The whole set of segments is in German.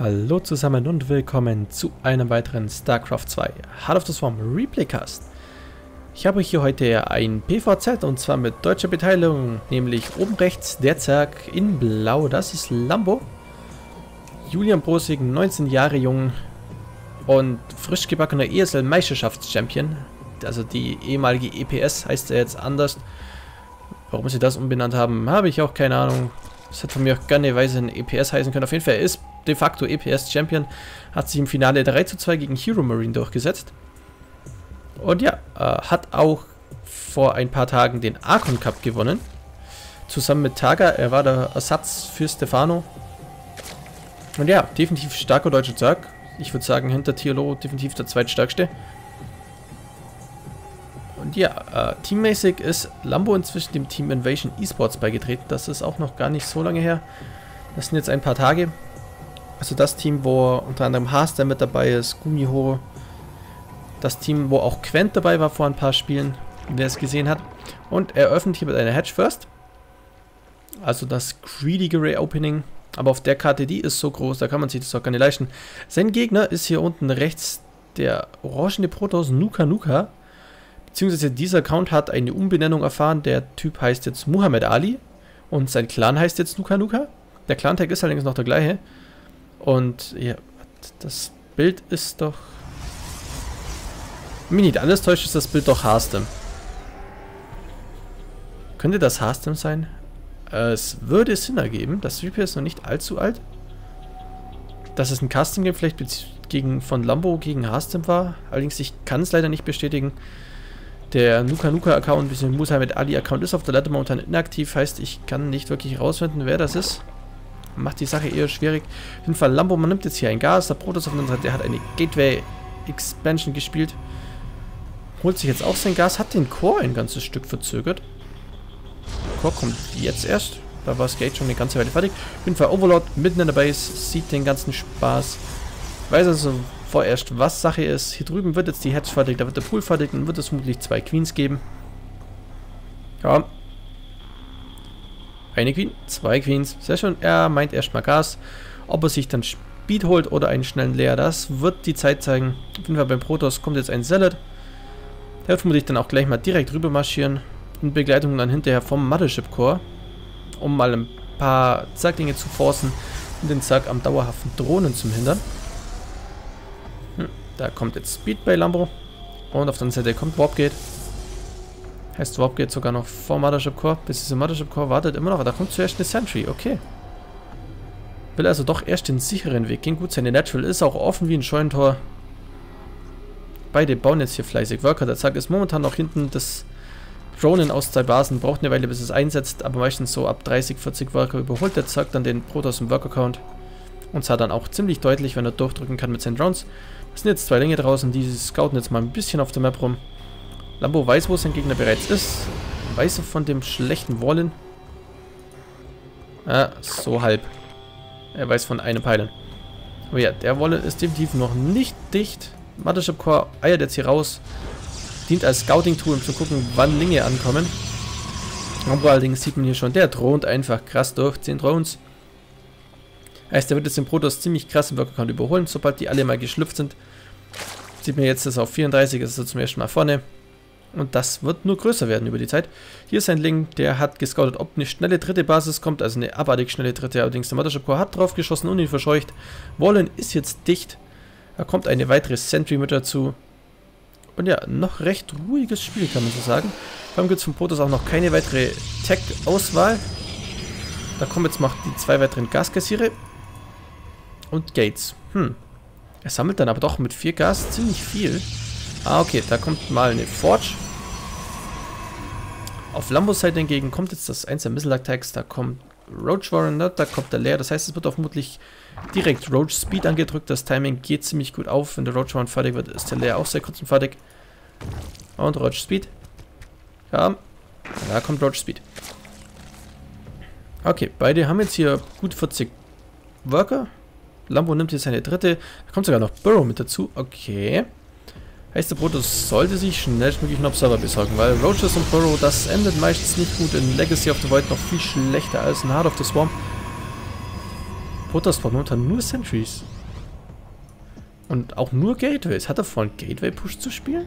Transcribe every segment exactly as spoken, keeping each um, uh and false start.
Hallo zusammen und willkommen zu einem weiteren StarCraft zwei Heart of the Swarm Replaycast. Ich habe hier heute ein P V Z und zwar mit deutscher Beteiligung, nämlich oben rechts der Zerg in blau, das ist Lambo. Julian Brosig, neunzehn Jahre jung und frisch gebackener E S L-Meisterschaftschampion, also die ehemalige E P S heißt er jetzt anders. Warum sie das umbenannt haben, habe ich auch keine Ahnung. Das hat von mir auch gerne Weise ein E P S heißen können. Auf jeden Fall, er ist de facto E P S-Champion, hat sich im Finale drei zu zwei gegen Hero Marine durchgesetzt. Und ja, äh, hat auch vor ein paar Tagen den Archon Cup gewonnen. Zusammen mit Taga, er war der Ersatz für Stefano. Und ja, definitiv starker deutscher Zerg. Ich würde sagen, hinter Thiolo definitiv der zweitstärkste. Und ja, äh, teammäßig ist Lambo inzwischen dem Team Invasion Esports beigetreten. Das ist auch noch gar nicht so lange her. Das sind jetzt ein paar Tage. Also das Team, wo unter anderem Haas, der mit dabei ist, Gumiho. Das Team, wo auch Quent dabei war vor ein paar Spielen, wer es gesehen hat. Und er öffnet hier mit einer Hedge First. Also das Greedy Array Opening. Aber auf der Karte, die ist so groß, da kann man sich das auch gar nicht leisten. Sein Gegner ist hier unten rechts der orangene Protoss Nuka Nuka. Beziehungsweise dieser Account hat eine Umbenennung erfahren. Der Typ heißt jetzt Muhammad Ali und sein Clan heißt jetzt Nuka Nuka. Der Clan-Tag ist allerdings noch der gleiche. Und ja, das Bild ist doch... Wenn mich nicht alles täuscht, ist das Bild doch Harstem. Könnte das Harstem sein? Es würde Sinn ergeben. Das Reaper ist noch nicht allzu alt. Dass es ein Custom-Game vielleicht gegen, von Lambo gegen Harstem war. Allerdings, ich kann es leider nicht bestätigen. Der Nuka Nuka Account bzw. Muhammad Ali Account ist auf der Latte momentan inaktiv, heißt ich kann nicht wirklich herausfinden, wer das ist. Macht die Sache eher schwierig. Auf jeden Fall Lambo, man nimmt jetzt hier ein Gas, der Protoss auf der anderen Seite, der hat eine Gateway Expansion gespielt. Holt sich jetzt auch sein Gas, hat den Core ein ganzes Stück verzögert. Der Core kommt jetzt erst, da war das Gate schon eine ganze Weile fertig. Auf jeden Fall Overlord mitten in der Base, sieht den ganzen Spaß. Weiß also vorerst, was Sache ist. Hier drüben wird jetzt die Hedge fertig, da wird der Pool fertig, dann wird es vermutlich zwei Queens geben. Ja. Eine Queen, zwei Queens. Sehr schön. Er meint erstmal Gas. Ob er sich dann Speed holt oder einen schnellen Leer, das wird die Zeit zeigen. Auf jeden Fall beim Protoss kommt jetzt ein Zealot. Der wird vermutlich dann auch gleich mal direkt rüber marschieren. In Begleitung dann hinterher vom Mothership Core. Um mal ein paar Zerglinge zu forcen und den Zerg am dauerhaften Drohnen zu hindern. Da kommt jetzt Speed bei Lambo. Und auf der anderen Seite kommt Warpgate. Heißt Warpgate sogar noch vor Mothership Core. Bis dieser Mothership Core wartet immer noch. Aber da kommt zuerst eine Sentry. Okay. Will also doch erst den sicheren Weg gehen. Gut, seine Natural ist auch offen wie ein Scheunentor. Beide bauen jetzt hier fleißig Worker. Der Zerg ist momentan noch hinten. Das Drohnen aus zwei Basen braucht eine Weile, bis es einsetzt. Aber meistens so ab dreißig, vierzig Worker überholt der Zerg dann den Protoss im Worker-Count. Und zwar dann auch ziemlich deutlich, wenn er durchdrücken kann mit seinen Drones. Es sind jetzt zwei Länge draußen, die scouten jetzt mal ein bisschen auf der Map rum. Lambo weiß, wo sein Gegner bereits ist. Weiß von dem schlechten Wallen. Ah, so halb. Er weiß von einem Pylon. Aber ja, der Wallen ist definitiv noch nicht dicht. Mothership Core eiert jetzt hier raus. Dient als Scouting-Tool, um zu gucken, wann Linge ankommen. Lambo allerdings sieht man hier schon, der droht einfach krass durch. zehn Drones. Heißt, der wird jetzt den Protoss ziemlich krass im Worker-Count überholen, sobald die alle mal geschlüpft sind. Sieht man jetzt, dass auf vierunddreißig ist er zum ersten Mal vorne. Und das wird nur größer werden über die Zeit. Hier ist ein Link, der hat gescoutet, ob eine schnelle dritte Basis kommt, also eine abartig schnelle dritte. Allerdings der Mothership Core hat drauf geschossen und ihn verscheucht. Wallen ist jetzt dicht. Da kommt eine weitere Sentry mit dazu. Und ja, noch recht ruhiges Spiel, kann man so sagen. Vor allem gibt es vom Protoss auch noch keine weitere Tech-Auswahl. Da kommen jetzt noch die zwei weiteren Gaskassiere. Und Gates. Hm. Er sammelt dann aber doch mit vier Gas ziemlich viel. Ah, okay. Da kommt mal eine Forge. Auf Lambos Seite hingegen kommt jetzt das eins der Missile Attacks. Da kommt Roach Warrior. Da kommt der Leer. Das heißt, es wird auch vermutlich direkt Roach Speed angedrückt. Das Timing geht ziemlich gut auf. Wenn der Roach Warrior fertig wird, ist der Leer auch sehr kurz und fertig. Und Roach Speed. Ja. Da kommt Roach Speed. Okay. Beide haben jetzt hier gut vierzig Worker. Lambo nimmt jetzt seine dritte. Da kommt sogar noch Burrow mit dazu. Okay. Heißt, der Protoss sollte sich schnellstmöglich einen Observer besorgen, weil Roaches und Burrow, das endet meistens nicht gut. In Legacy of the Void noch viel schlechter als in Heart of the Swarm. Protoss braucht momentan nur Sentries. Und auch nur Gateways. Hat er vorhin Gateway-Push zu spielen?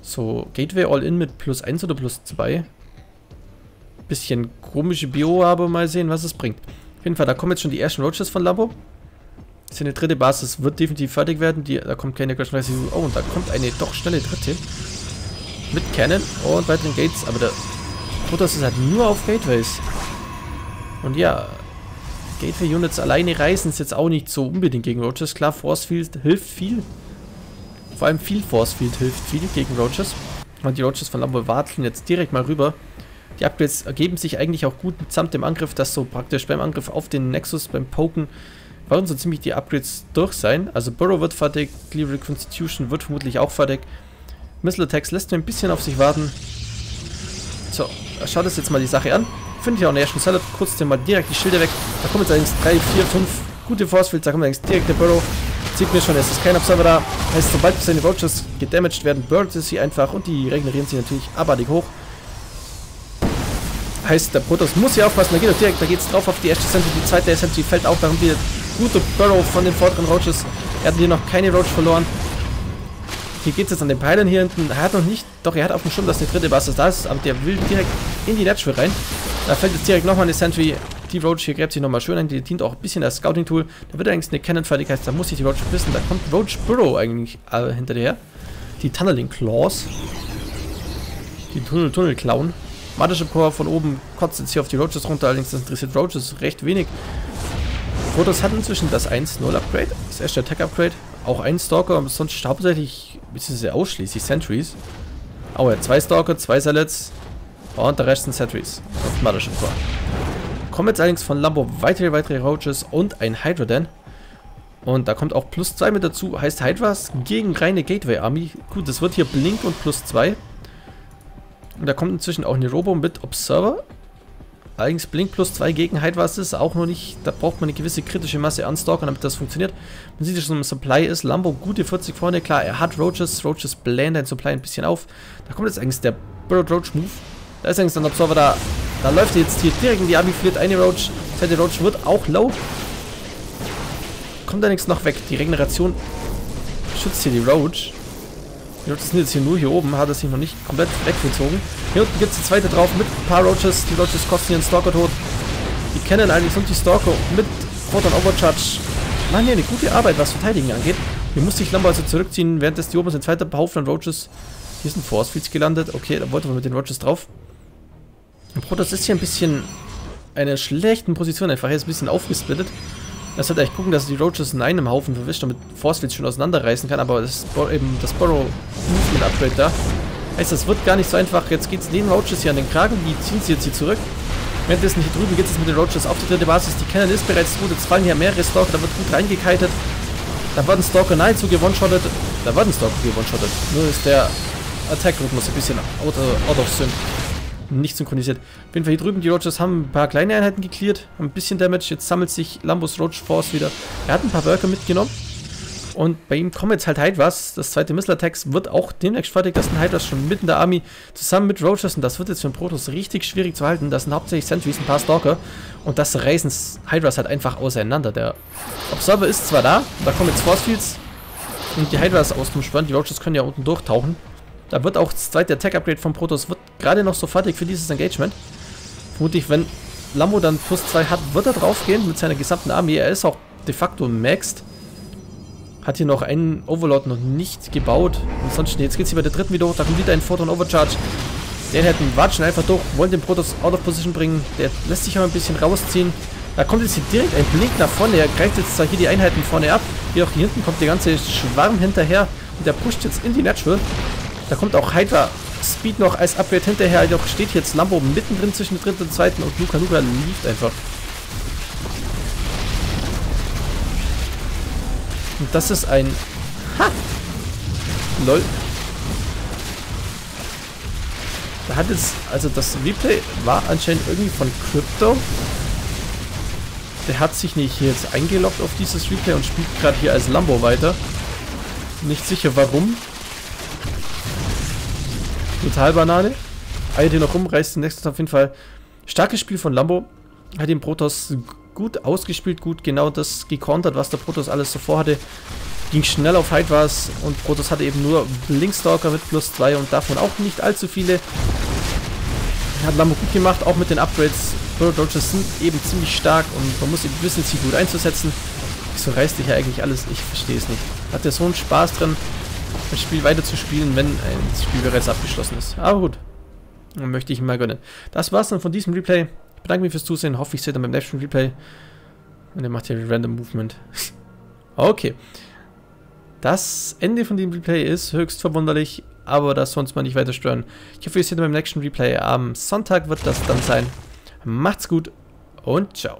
So, Gateway All-In mit plus eins oder plus zwei. Bisschen komische Bio, aber mal sehen, was es bringt. Auf jeden Fall, da kommen jetzt schon die ersten Roaches von Labo. Seine dritte Basis wird definitiv fertig werden. Die, da kommt keine Crash. Oh, und da kommt eine doch schnelle dritte. Mit Cannon und weiteren Gates. Aber der Protoss ist halt nur auf Gateways. Und ja, Gateway-Units alleine reißen es jetzt auch nicht so unbedingt gegen Roaches. Klar, Force Field hilft viel. Vor allem viel Force Field hilft viel gegen Roaches. Und die Roaches von Labo warten jetzt direkt mal rüber. Die Upgrades ergeben sich eigentlich auch gut mitsamt dem Angriff, dass so praktisch beim Angriff auf den Nexus, beim Poken, werden so ziemlich die Upgrades durch sein. Also Burrow wird fertig, Clear Constitution wird vermutlich auch fertig. Missile Attacks lässt mir ein bisschen auf sich warten. So, schaut es jetzt mal die Sache an. Finde ich auch eine ersten Salad, kurz den mal direkt die Schilder weg. Da kommen jetzt allerdings drei, vier, fünf gute Forcefields, da kommt allerdings direkt der Burrow. Sieht mir schon, es ist kein Observer da. Heißt, sobald seine Vultures gedamaged werden, burnt es sie einfach und die regenerieren sie natürlich abartig hoch. Heißt, der Protoss muss hier aufpassen, da geht er direkt, da geht es drauf auf die erste Sentry, die zweite Sentry fällt auch, da haben wir gute Burrow von den vorderen Roaches, er hat hier noch keine Roach verloren. Hier geht es jetzt an den Pylon hier hinten, er hat noch nicht, doch er hat auf dem Schirm, dass eine dritte Basis da ist, aber der will direkt in die Natural rein. Da fällt jetzt direkt nochmal eine Sentry, die Roach hier gräbt sich nochmal schön ein, die dient auch ein bisschen als Scouting-Tool, da wird eigentlich eine Cannon fertig, heißt, da muss ich die Roach wissen, da kommt Roach Burrow eigentlich äh, hinterher, die Tunneling Claws, die Tunnel-Tunnel-Klauen. Magische Power von oben kotzt jetzt hier auf die Roaches runter, allerdings das interessiert Roaches recht wenig. Protoss hat inzwischen das eins null Upgrade, das erste Attack-Upgrade, auch ein Stalker, aber sonst hauptsächlich, beziehungsweise ausschließlich Sentries. Aber er hat zwei Stalker, zwei Salads und der Rest sind Sentries und Magische Power. Kommen jetzt allerdings von Lambo weitere, weitere Roaches und ein Hydrodan. Und da kommt auch plus zwei mit dazu, heißt Hydras gegen reine Gateway-Army. Gut, das wird hier Blink und plus zwei. Und da kommt inzwischen auch eine Robo mit Observer. Allerdings Blink plus zwei gegen Hydra ist auch noch nicht. Da braucht man eine gewisse kritische Masse an Stalkern, damit das funktioniert. Man sieht ja schon, im Supply ist Lambo gute vierzig vorne. Klar, er hat Roaches. Roaches blähen den Supply ein bisschen auf. Da kommt jetzt eigentlich der Bird Roach Move. Da ist eigentlich ein Observer da. Da läuft er jetzt hier direkt in die Army, fliert eine Roach. Zweite Roach wird auch low. Kommt da nichts noch weg. Die Regeneration schützt hier die Roach. Die Roaches sind jetzt hier nur hier oben, hat es sich noch nicht komplett weggezogen. Hier unten gibt es die zweite drauf mit ein paar Roaches. Die Roaches kosten ihren Stalker tot. Die Cannon eigentlich und die Stalker mit Proton Overcharge. Machen hier eine gute Arbeit, was Verteidigen angeht. Hier musste ich Lambo also zurückziehen, während das die oben sind. Zweiter Haufen an Roaches. Hier sind Forcefields gelandet. Okay, da wollten wir mit den Roaches drauf. Der Protoss ist hier ein bisschen in einer schlechten Position einfach. Er ist ein bisschen aufgesplittet. Er sollte eigentlich gucken, dass er die Roaches in einem Haufen verwischt, damit Forcefields schon auseinanderreißen kann, aber das ist eben das Burrow-Movement-Upgrade da. Heißt, das wird gar nicht so einfach. Jetzt geht es den Roaches hier an den Kragen, die ziehen sie jetzt hier zurück. Währenddessen hier drüben geht es jetzt mit den Roaches auf die dritte Basis. Die Cannon ist bereits gut, jetzt fallen hier mehrere Stalker, da wird gut reingekaitet. Da werden Stalker nahezu gewonshottet. Da werden Stalker gewonshottet. Nur ist der Attack-Rhythmus ein bisschen out, uh, out of sync. Nicht synchronisiert. Auf jeden Fall hier drüben, die Roaches haben ein paar kleine Einheiten gecleart, haben ein bisschen Damage, jetzt sammelt sich Lambos Roach Force wieder. Er hat ein paar Worker mitgenommen und bei ihm kommen jetzt halt Hydras. Das zweite Missile Attacks wird auch demnächst fertig, das sind Hydras schon mitten in der Army zusammen mit Roaches und das wird jetzt für den Protoss richtig schwierig zu halten. Das sind hauptsächlich Sentries, ein paar Stalker und das reißen Hydras halt einfach auseinander. Der Observer ist zwar da, da kommen jetzt Force Fields und die Hydras aus dem Spann, die Roaches können ja unten durchtauchen. Da wird auch das zweite Attack-Upgrade vom Protoss wird gerade noch so fertig für dieses Engagement. Vermutlich, wenn Lambo dann plus zwei hat, wird er draufgehen mit seiner gesamten Armee. Er ist auch de facto maxed. Hat hier noch einen Overlord noch nicht gebaut. Ansonsten, jetzt geht es hier bei der dritten wieder hoch. Da kommt wieder ein Photon Overcharge. Den hätten watschen einfach durch. Wollen den Protoss out of position bringen. Der lässt sich aber ein bisschen rausziehen. Da kommt jetzt hier direkt ein Blink nach vorne. Er greift jetzt zwar hier die Einheiten vorne ab. Jedoch hier hinten kommt der ganze Schwarm hinterher. Und der pusht jetzt in die Natural. Da kommt auch Hydra Speed noch als Upgrade hinterher, jedoch steht jetzt Lambo mittendrin zwischen der dritten und zweiten und Nuka Nuka lief einfach. Und das ist ein... Ha! Lol. Da hat jetzt... Also das Replay war anscheinend irgendwie von Crypto. Der hat sich nicht hier jetzt eingeloggt auf dieses Replay und spielt gerade hier als Lambo weiter. Nicht sicher warum. Total Banane. Eier, die noch rumreißt, den nächsten auf jeden Fall. Starkes Spiel von Lambo. Hat den Protoss gut ausgespielt, gut genau das gekontert, was der Protoss alles so vorhatte. Ging schnell auf Hide was und Protoss hatte eben nur Blinkstalker mit plus zwei und davon auch nicht allzu viele. Hat Lambo gut gemacht, auch mit den Upgrades. Dodges sind eben ziemlich stark und man muss eben wissen, sie gut einzusetzen. Wieso reißt dich ja eigentlich alles? Ich verstehe es nicht. Hat ja so einen Spaß drin, das Spiel weiter zu spielen, wenn das Spiel bereits abgeschlossen ist. Aber gut, dann möchte ich ihm mal gönnen. Das war's dann von diesem Replay. Ich bedanke mich fürs Zusehen. Hoffe, ich sehe dann beim nächsten Replay. Und er macht hier Random Movement. Okay. Das Ende von dem Replay ist höchst verwunderlich, aber das soll uns mal nicht weiter stören. Ich hoffe, ihr seht beim nächsten Replay. Am Sonntag wird das dann sein. Macht's gut und ciao.